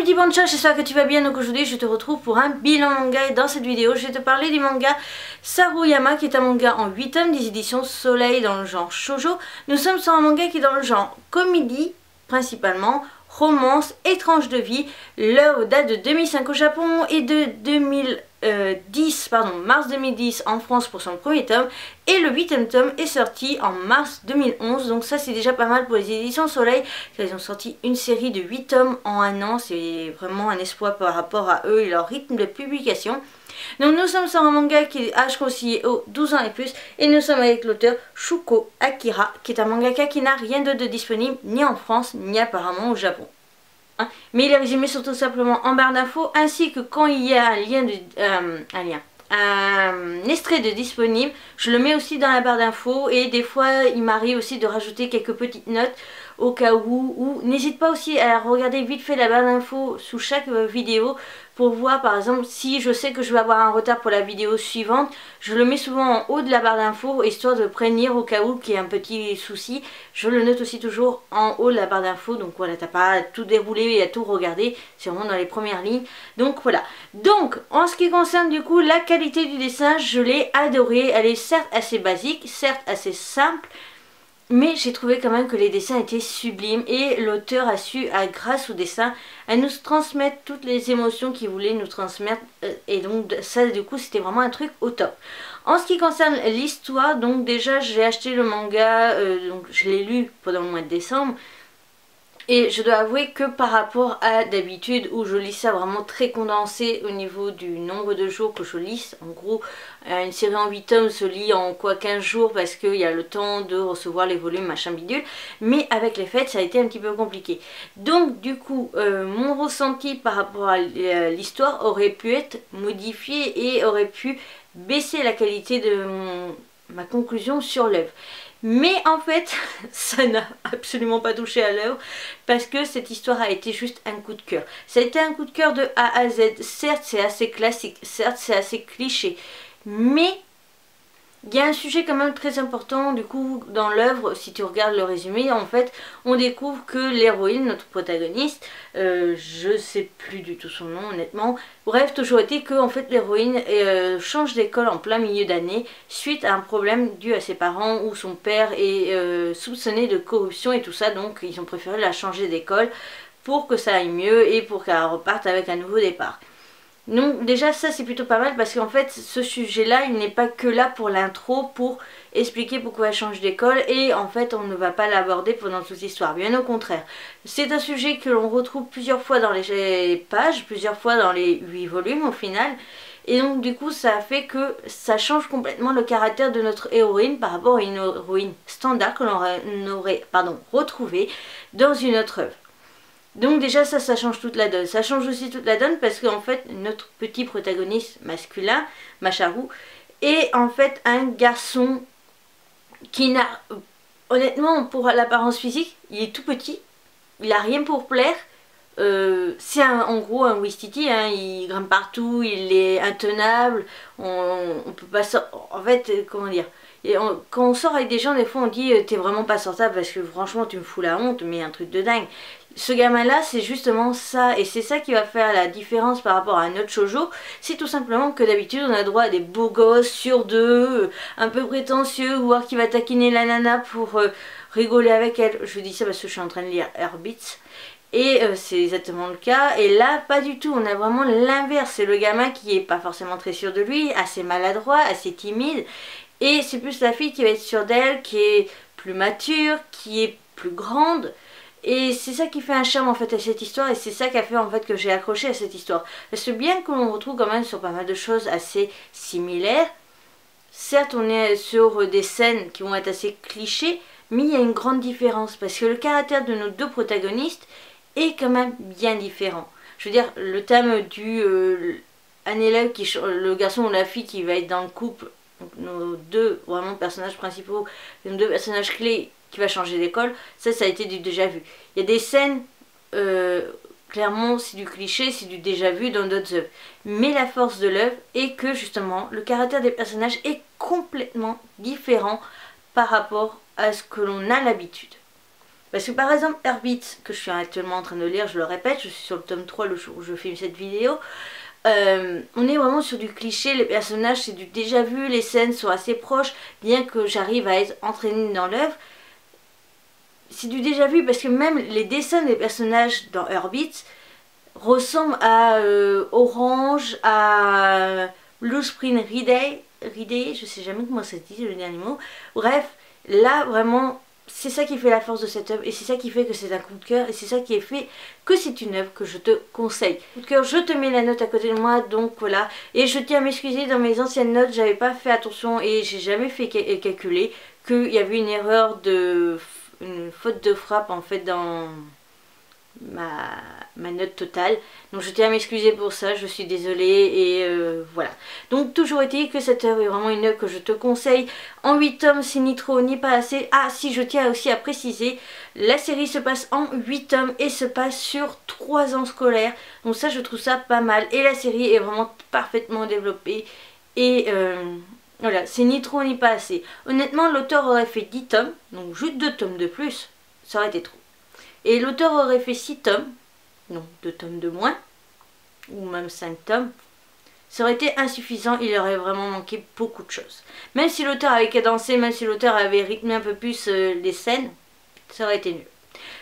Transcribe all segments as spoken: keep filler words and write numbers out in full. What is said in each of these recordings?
petit bonjour, j'espère que tu vas bien. Donc aujourd'hui je te retrouve pour un bilan manga et dans cette vidéo je vais te parler du manga Saruyama qui est un manga en huit tomes des éditions Soleil dans le genre Shoujo. Nous sommes sur un manga qui est dans le genre comédie principalement, romance, étrange de vie. L'œuvre date de deux mille cinq au Japon et de deux mille dix, pardon, mars deux mille dix en France pour son premier tome, et le huitième tome est sorti en mars deux mille onze. Donc ça c'est déjà pas mal pour les éditions Soleil, elles ont sorti une série de huit tomes en un an, c'est vraiment un exploit par rapport à eux et leur rythme de publication. Donc nous sommes sur un manga qui est âge conseillé aux douze ans et plus, et nous sommes avec l'auteur Shuko Akira qui est un mangaka qui n'a rien de disponible ni en France ni apparemment au Japon. Mais il est résumé surtout simplement en barre d'infos, ainsi que quand il y a un lien, de, euh, un, lien un extrait de disponible, je le mets aussi dans la barre d'infos, et des fois il m'arrive aussi de rajouter quelques petites notes au cas où. Ou n'hésite pas aussi à regarder vite fait la barre d'infos sous chaque vidéo pour voir par exemple si je sais que je vais avoir un retard pour la vidéo suivante, je le mets souvent en haut de la barre d'infos histoire de prévenir au cas où qu'il y ait un petit souci. Je le note aussi toujours en haut de la barre d'infos, donc voilà, t'as pas à tout dérouler et à tout regarder, c'est vraiment dans les premières lignes. Donc voilà, donc en ce qui concerne du coup la qualité du dessin, je l'ai adorée. Elle est certes assez basique, certes assez simple, mais j'ai trouvé quand même que les dessins étaient sublimes et l'auteur a su, à, grâce au dessin, à nous transmettre toutes les émotions qu'il voulait nous transmettre. Et donc ça du coup c'était vraiment un truc au top. En ce qui concerne l'histoire, donc déjà j'ai acheté le manga, euh, donc je l'ai lu pendant le mois de décembre. Et je dois avouer que par rapport à d'habitude où je lis ça vraiment très condensé au niveau du nombre de jours que je lis, en gros une série en huit tomes se lit en quoi quinze jours parce qu'il y a le temps de recevoir les volumes machin bidule, mais avec les fêtes ça a été un petit peu compliqué. Donc du coup euh, mon ressenti par rapport à l'histoire aurait pu être modifié et aurait pu baisser la qualité de mon, ma conclusion sur l'œuvre. Mais en fait, ça n'a absolument pas touché à l'œuvre parce que cette histoire a été juste un coup de cœur. Ça a été un coup de cœur de A à Z. Certes, c'est assez classique, certes, c'est assez cliché, mais il y a un sujet quand même très important du coup dans l'œuvre. Si tu regardes le résumé, en fait, on découvre que l'héroïne, notre protagoniste, euh, je sais plus du tout son nom honnêtement, bref, toujours été que en fait l'héroïne euh, change d'école en plein milieu d'année suite à un problème dû à ses parents où son père est euh, soupçonné de corruption et tout ça, donc ils ont préféré la changer d'école pour que ça aille mieux et pour qu'elle reparte avec un nouveau départ. Donc déjà ça c'est plutôt pas mal parce qu'en fait ce sujet là il n'est pas que là pour l'intro pour expliquer pourquoi elle change d'école, et en fait on ne va pas l'aborder pendant toute l'histoire, bien au contraire. C'est un sujet que l'on retrouve plusieurs fois dans les pages, plusieurs fois dans les huit volumes au final, et donc du coup ça fait que ça change complètement le caractère de notre héroïne par rapport à une héroïne standard que l'on aurait pardon, retrouvée dans une autre œuvre. Donc déjà ça, ça change toute la donne. Ça change aussi toute la donne parce qu'en fait notre petit protagoniste masculin, Macharu, est en fait un garçon qui n'a, honnêtement pour l'apparence physique, il est tout petit, il a rien pour plaire. Euh, c'est en gros un Ouistiti, hein, il grimpe partout, il est intenable, on, on peut pas sortir, en fait comment dire, et on, quand on sort avec des gens des fois on dit t'es vraiment pas sortable parce que franchement tu me fous la honte, mais un truc de dingue. Ce gamin là c'est justement ça, et c'est ça qui va faire la différence par rapport à un autre shoujo. C'est tout simplement que d'habitude on a droit à des beaux gosses sur deux, un peu prétentieux, voire qui va taquiner la nana pour euh, rigoler avec elle. Je dis ça parce que je suis en train de lire Herbiz. Et euh, c'est exactement le cas, et là pas du tout, on a vraiment l'inverse, c'est le gamin qui est pas forcément très sûr de lui, assez maladroit, assez timide, et c'est plus la fille qui va être sûre d'elle, qui est plus mature, qui est plus grande, et c'est ça qui fait un charme en fait à cette histoire, et c'est ça qui a fait en fait que j'ai accroché à cette histoire, parce que bien que l'on retrouve quand même sur pas mal de choses assez similaires, certes on est sur des scènes qui vont être assez clichés, mais il y a une grande différence, parce que le caractère de nos deux protagonistes est quand même bien différent. Je veux dire, le thème du euh, un élève qui le garçon ou la fille qui va être dans le couple, donc nos deux vraiment personnages principaux, nos deux personnages clés qui va changer d'école, ça ça a été du déjà vu. Il y a des scènes euh, clairement c'est du cliché, c'est du déjà vu dans d'autres œuvres, mais la force de l'œuvre est que justement le caractère des personnages est complètement différent par rapport à ce que l'on a l'habitude. Parce que par exemple Herbiz, que je suis actuellement en train de lire, je le répète, je suis sur le tome trois le jour où je filme cette vidéo, euh, on est vraiment sur du cliché, les personnages c'est du déjà vu, les scènes sont assez proches, bien que j'arrive à être entraînée dans l'œuvre. C'est du déjà vu parce que même les dessins des personnages dans Herbiz ressemblent à euh, Orange, à Blue Spring Ridey, Ridey, je sais jamais comment ça se dit le dernier mot. Bref, là vraiment c'est ça qui fait la force de cette œuvre et c'est ça qui fait que c'est un coup de cœur et c'est ça qui est fait que c'est une œuvre que je te conseille. Coup de cœur, je te mets la note à côté de moi, donc voilà. Et je tiens à m'excuser, dans mes anciennes notes j'avais pas fait attention et j'ai jamais fait calculer qu'il y avait une erreur de... une faute de frappe en fait dans ma, ma note totale, donc je tiens à m'excuser pour ça, je suis désolée et euh, voilà. Donc toujours est-il que cette œuvre est vraiment une œuvre que je te conseille en huit tomes, c'est ni trop ni pas assez. Ah si, je tiens aussi à préciser, la série se passe en huit tomes et se passe sur trois ans scolaires, donc ça je trouve ça pas mal et la série est vraiment parfaitement développée et euh, voilà, c'est ni trop ni pas assez. Honnêtement, l'auteur aurait fait dix tomes, donc juste deux tomes de plus, ça aurait été trop. Et l'auteur aurait fait six tomes, donc deux tomes de moins, ou même cinq tomes, ça aurait été insuffisant, il aurait vraiment manqué beaucoup de choses. Même si l'auteur avait cadencé, même si l'auteur avait rythmé un peu plus euh, les scènes, ça aurait été nul.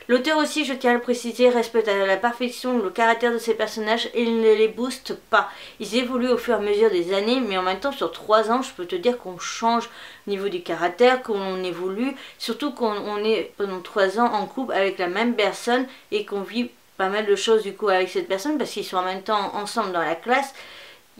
L'auteur aussi, je tiens à le préciser, respecte à la perfection le caractère de ses personnages et ne les booste pas. Ils évoluent au fur et à mesure des années, mais en même temps, sur trois ans, je peux te dire qu'on change au niveau du caractère, qu'on évolue, surtout qu'on on est pendant trois ans en couple avec la même personne et qu'on vit pas mal de choses du coup avec cette personne parce qu'ils sont en même temps ensemble dans la classe.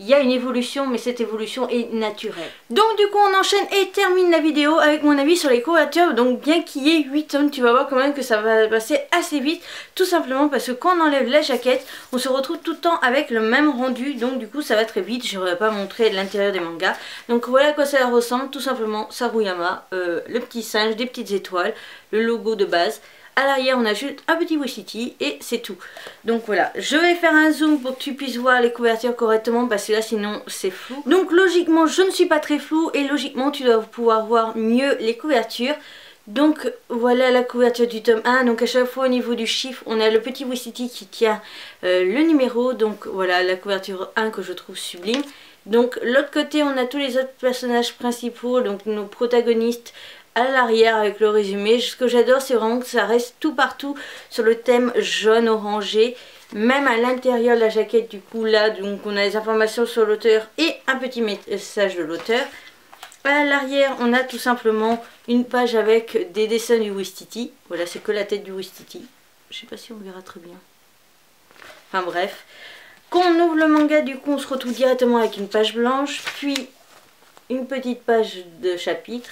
Il y a une évolution, mais cette évolution est naturelle. Donc du coup on enchaîne et termine la vidéo avec mon avis sur les couvertures. Donc bien qu'il y ait huit tomes, tu vas voir quand même que ça va passer assez vite. Tout simplement parce que quand on enlève la jaquette, on se retrouve tout le temps avec le même rendu. Donc du coup ça va très vite, je ne vais pas montrer l'intérieur des mangas. Donc voilà à quoi ça ressemble, tout simplement Saruyama, euh, le petit singe, des petites étoiles, le logo de base. À l'arrière on ajoute un petit Wishiti et c'est tout. Donc voilà, je vais faire un zoom pour que tu puisses voir les couvertures correctement parce que là sinon c'est flou. Donc logiquement je ne suis pas très floue et logiquement tu dois pouvoir voir mieux les couvertures. Donc voilà la couverture du tome un, donc à chaque fois au niveau du chiffre on a le petit Wishiti qui tient euh, le numéro. Donc voilà la couverture un que je trouve sublime. Donc l'autre côté on a tous les autres personnages principaux, donc nos protagonistes à l'arrière avec le résumé. Ce que j'adore c'est vraiment que ça reste tout partout sur le thème jaune orangé, même à l'intérieur de la jaquette du coup là, donc on a des informations sur l'auteur et un petit message de l'auteur. À l'arrière on a tout simplement une page avec des dessins du Wistiti, voilà c'est que la tête du Wistiti, je sais pas si on verra très bien, enfin bref. Quand on ouvre le manga du coup on se retrouve directement avec une page blanche, puis une petite page de chapitre.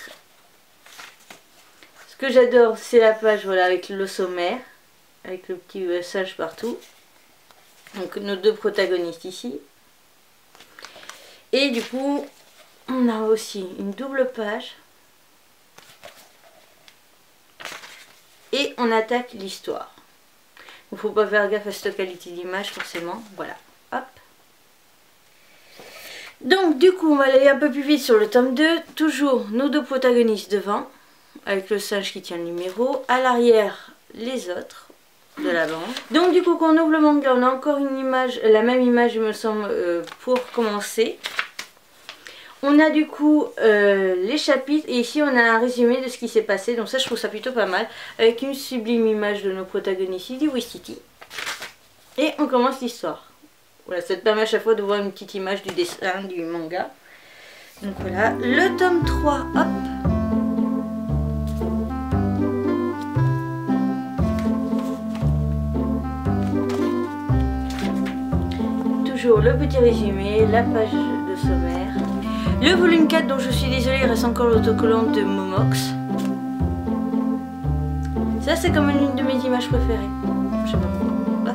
Ce que j'adore c'est la page voilà avec le sommaire, avec le petit singe partout, donc nos deux protagonistes ici, et du coup on a aussi une double page et on attaque l'histoire. Il ne faut pas faire gaffe à cette qualité d'image forcément, voilà, hop. Donc du coup on va aller un peu plus vite sur le tome deux, toujours nos deux protagonistes devant, avec le singe qui tient le numéro, à l'arrière les autres de la bande. Donc du coup quand on ouvre le manga on a encore une image, la même image il me semble euh, pour commencer. On a du coup euh, les chapitres et ici on a un résumé de ce qui s'est passé, donc ça je trouve ça plutôt pas mal, avec une sublime image de nos protagonistes du Wistiti. Et on commence l'histoire. Voilà, ça te permet à chaque fois de voir une petite image du dessin du manga. Donc voilà, le tome trois, hop. Le petit résumé, la page de sommaire. Le volume quatre dont je suis désolée, il reste encore l'autocollant de Momox. Ça c'est comme une de mes images préférées. Je sais pas pourquoi.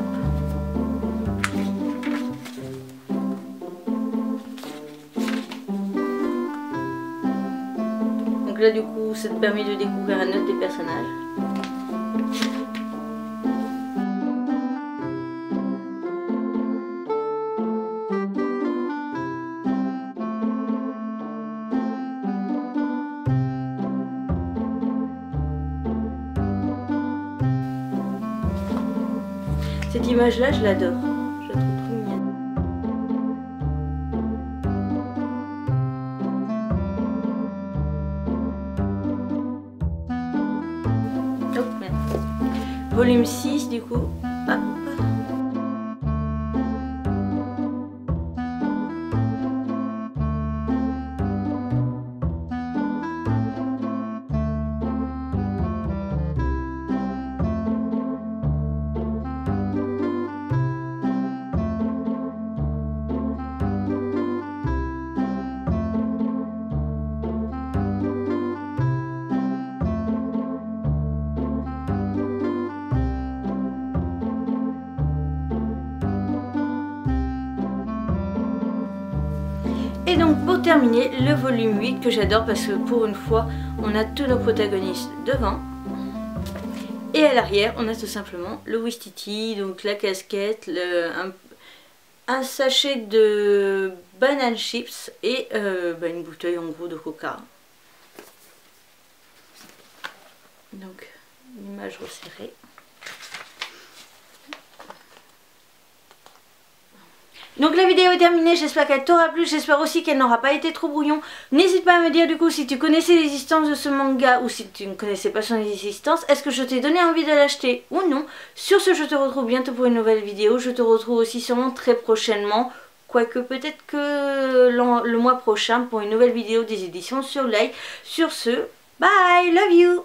Hop. Donc là du coup ça te permet de découvrir la note des personnages. Cette image-là, je l'adore. Je la trouve trop mignonne. Oh, merde. Volume six, du coup. Ah. Et donc pour terminer, le volume huit que j'adore parce que pour une fois, on a tous nos protagonistes devant. Et à l'arrière, on a tout simplement le Wistiti, donc la casquette, le, un, un sachet de banane chips et euh, bah une bouteille en gros de coca. Donc l'image resserrée. Donc la vidéo est terminée, j'espère qu'elle t'aura plu, j'espère aussi qu'elle n'aura pas été trop brouillon. N'hésite pas à me dire du coup si tu connaissais l'existence de ce manga ou si tu ne connaissais pas son existence. Est-ce que je t'ai donné envie de l'acheter ou non? Sur ce, je te retrouve bientôt pour une nouvelle vidéo. Je te retrouve aussi sûrement très prochainement, quoique peut-être que le mois prochain pour une nouvelle vidéo des éditions Soleil. Sur ce, bye, love you.